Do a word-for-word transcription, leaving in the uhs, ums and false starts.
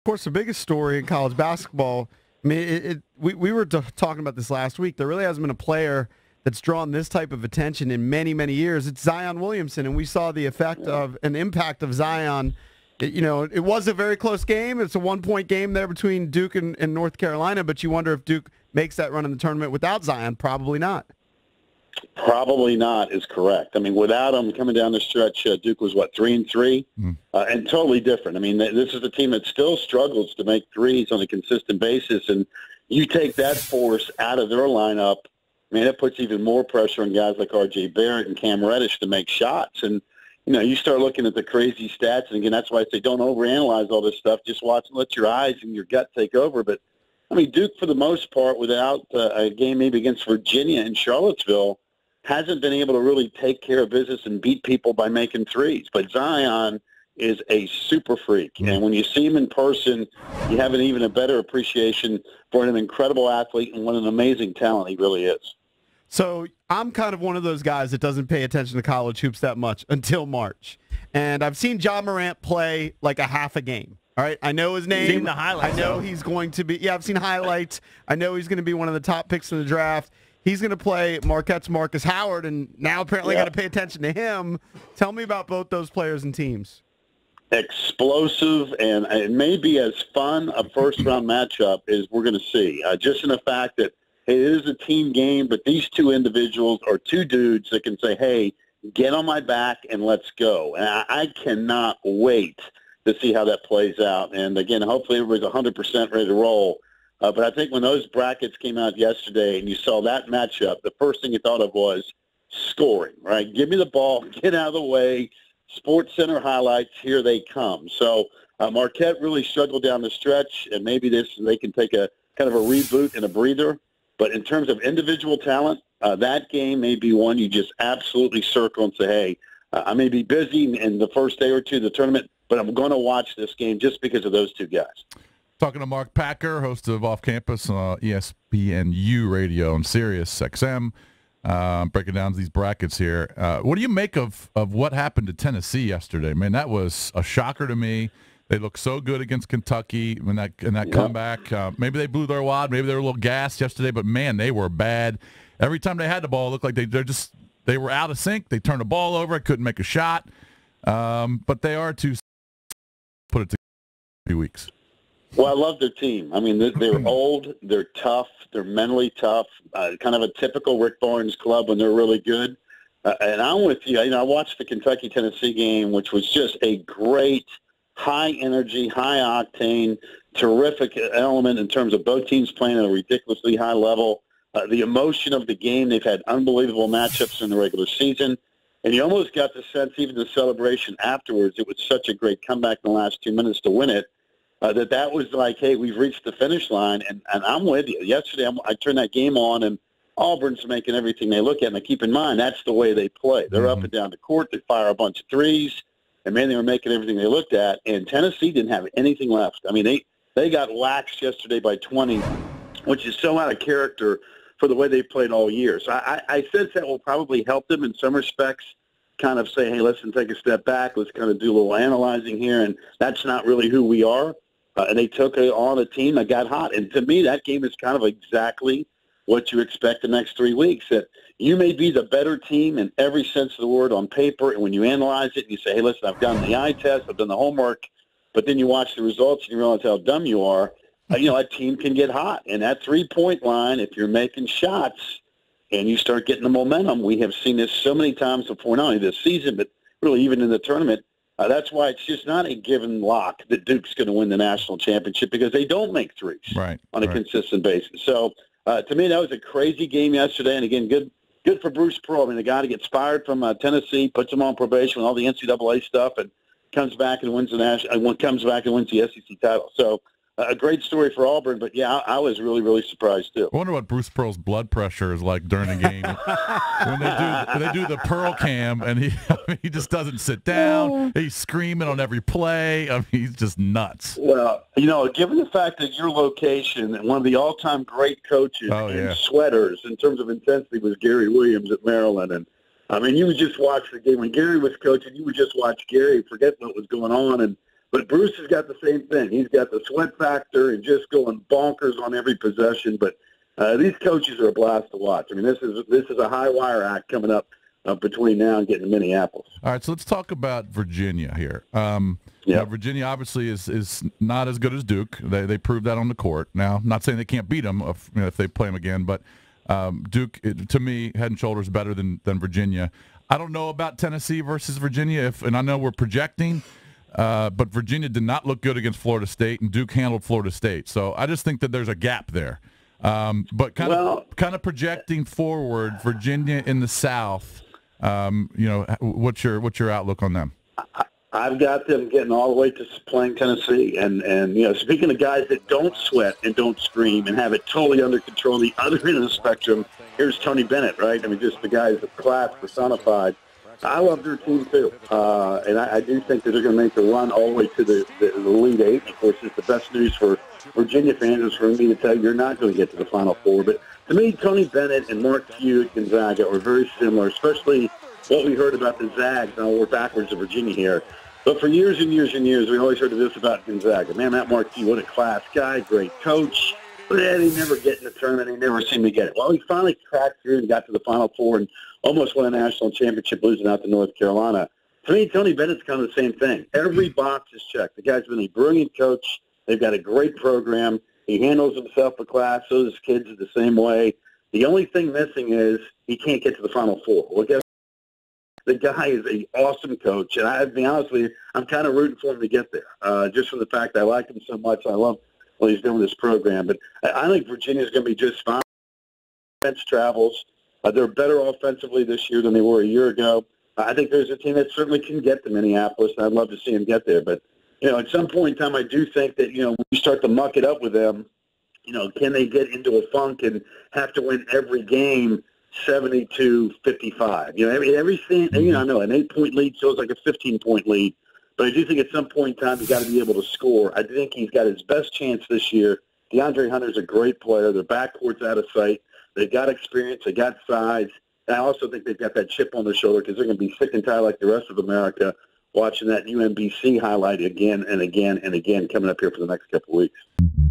Of course, the biggest story in college basketball, I mean, it, it, we, we were t- talking about this last week. There really hasn't been a player that's drawn this type of attention in many, many years. It's Zion Williamson, and we saw the effect of an impact of Zion. It, you know, it was a very close game. It's a one-point game there between Duke and, and North Carolina, but you wonder if Duke makes that run in the tournament without Zion. Probably not. Probably not is correct. I mean, without him coming down the stretch, uh, Duke was, what, three and three? Mm. Uh, and totally different. I mean, th- this is a team that still struggles to make threes on a consistent basis, and you take that force out of their lineup, I mean, that puts even more pressure on guys like R J. Barrett and Cam Reddish to make shots. And, you know, you start looking at the crazy stats, and again, that's why I say don't overanalyze all this stuff. Just watch and let your eyes and your gut take over. But, I mean, Duke, for the most part, without uh, a game maybe against Virginia and Charlottesville, hasn't been able to really take care of business and beat people by making threes. But Zion is a super freak. And when you see him in person, you have an even a better appreciation for an incredible athlete and what an amazing talent he really is. So I'm kind of one of those guys that doesn't pay attention to college hoops that much until March. And I've seen Ja Morant play like a half a game. All right, I know his name. Seen the highlights. I know though. He's going to be – yeah, I've seen highlights. I know he's going to be one of the top picks in the draft. He's going to play Marquette's Marcus Howard, and now apparently yeah. got to pay attention to him. Tell me about both those players and teams. Explosive, and it may be as fun a first-round matchup as we're going to see, uh, just in the fact that it is a team game, but these two individuals are two dudes that can say, hey, get on my back and let's go. And I, I cannot wait to see how that plays out. And, again, hopefully everybody's one hundred percent ready to roll. Uh, but I think when those brackets came out yesterday and you saw that matchup, the first thing you thought of was scoring, right? Give me the ball. Get out of the way. Sports Center highlights, here they come. So uh, Marquette really struggled down the stretch, and maybe this they can take a kind of a reboot and a breather. But in terms of individual talent, uh, that game may be one you just absolutely circle and say, hey, uh, I may be busy in the first day or two of the tournament, but I'm going to watch this game just because of those two guys. Talking to Mark Packer, host of Off Campus on uh, E S P N U Radio and Sirius X M, uh, breaking down these brackets here. Uh, what do you make of, of what happened to Tennessee yesterday? Man, that was a shocker to me. They looked so good against Kentucky in that, in that yep. comeback. Uh, maybe they blew their wad. Maybe they were a little gassed yesterday, but, man, they were bad. Every time they had the ball, it looked like they they're just they were out of sync. They turned the ball over. Couldn't make a shot. Um, but they are too – put it together in a few weeks. Well, I love their team. I mean, they're old, they're tough, they're mentally tough, uh, kind of a typical Rick Barnes club when they're really good. Uh, and I'm with you. You know, I watched the Kentucky-Tennessee game, which was just a great high-energy, high-octane, terrific element in terms of both teams playing at a ridiculously high level. Uh, the emotion of the game, they've had unbelievable matchups in the regular season. And you almost got the sense, even the celebration afterwards, it was such a great comeback in the last two minutes to win it. Uh, that that was like, hey, we've reached the finish line, and, and I'm with you. Yesterday I'm, I turned that game on, and Auburn's making everything they look at, and I keep in mind that's the way they play. They're mm-hmm. up and down the court. They fire a bunch of threes, and, man, they were making everything they looked at, and Tennessee didn't have anything left. I mean, they, they got waxed yesterday by twenty, which is so out of character for the way they played all year. So I, I sense that will probably help them in some respects. Kind of say, hey, listen, take a step back. Let's kind of do a little analyzing here, and that's not really who we are. Uh, and they took a, on a team that got hot. And to me, that game is kind of exactly what you expect the next three weeks, that you may be the better team in every sense of the word on paper. And when you analyze it, you say, hey, listen, I've done the eye test. I've done the homework. But then you watch the results, and you realize how dumb you are. Uh, you know, a team can get hot. And that three-point line, if you're making shots and you start getting the momentum, we have seen this so many times before, not only this season, but really even in the tournament. Uh, that's why it's just not a given lock that Duke's going to win the national championship, because they don't make threes right, on a right. consistent basis. So, uh, to me, that was a crazy game yesterday. And, again, good good for Bruce Pearl. I mean, the guy that gets fired from uh, Tennessee, puts him on probation with all the N C double A stuff, and comes back and wins the national, comes back and wins the S E C title. So, uh, a great story for Auburn. But, yeah, I, I was really, really surprised, too. I wonder what Bruce Pearl's blood pressure is like during the game. When they do, when they do the Pearl cam, and he I mean, he just doesn't sit down. He's screaming on every play. I mean, he's just nuts. Well, you know, given the fact that your location and one of the all-time great coaches oh, in yeah. sweaters in terms of intensity was Gary Williams at Maryland. And, I mean, you would just watch the game. When Gary was coaching, you would just watch Gary, forget what was going on, and But Bruce has got the same thing. He's got the sweat factor and just going bonkers on every possession. But uh, these coaches are a blast to watch. I mean, this is this is a high wire act coming up uh, between now and getting to Minneapolis. All right, so let's talk about Virginia here. Um, yeah, you know, Virginia obviously is is not as good as Duke. They they proved that on the court. Now, I'm not saying they can't beat them if, you know, if they play them again, but um, Duke, it, to me, head and shoulders better than than Virginia. I don't know about Tennessee versus Virginia, if and I know we're projecting. Uh, but Virginia did not look good against Florida State, and Duke handled Florida State. So I just think that there's a gap there. Um, but kind well, of kind of projecting forward, Virginia in the South. Um, you know, what's your what's your outlook on them? I, I've got them getting all the way to playing Tennessee, and and you know, speaking of guys that don't sweat and don't scream and have it totally under control, on the other end of the spectrum, here's Tony Bennett, right? I mean, just the guy's the class personified. I love their team, too. Uh, and I, I do think that they're going to make the run all the way to the, the, the Elite Eight. Of course, it's the best news for Virginia fans is for me to tell you you're not going to get to the Final Four. But to me, Tony Bennett and Mark Hugh at Gonzaga are very similar, especially what we heard about the Zags. Now we're backwards to Virginia here. But for years and years and years, we always heard of this about Gonzaga. Man, that Mark Hugh, what a class guy, great coach. But yeah, they never get in the tournament. They never seem to get it. Well, he finally cracked through and got to the Final Four and almost won a national championship, losing out to North Carolina. To me, Tony Bennett's kind of the same thing. Every box is checked. The guy's been a brilliant coach. They've got a great program. He handles himself for class. So does his kids the same way. The only thing missing is he can't get to the Final Four. Well, guess the guy is an awesome coach, and I, to be honest with you, I'm kind of rooting for him to get there, uh, just from the fact that I like him so much. I love what he's doing with this program. But I, I think Virginia's going to be just fine. Defense travels. Uh, they're better offensively this year than they were a year ago. Uh, I think there's a team that certainly can get to Minneapolis, and I'd love to see them get there. But, you know, at some point in time, I do think that, you know, when you start to muck it up with them, you know, can they get into a funk and have to win every game seventy-two fifty-five? You know, every, every you know, I know an eight-point lead feels like a fifteen-point lead, but I do think at some point in time he's got to be able to score. I think he's got his best chance this year. DeAndre Hunter's a great player. Their backcourt's out of sight. They've got experience. They got size. And I also think they've got that chip on their shoulder because they're going to be sick and tired like the rest of America watching that U M B C highlight again and again and again coming up here for the next couple of weeks.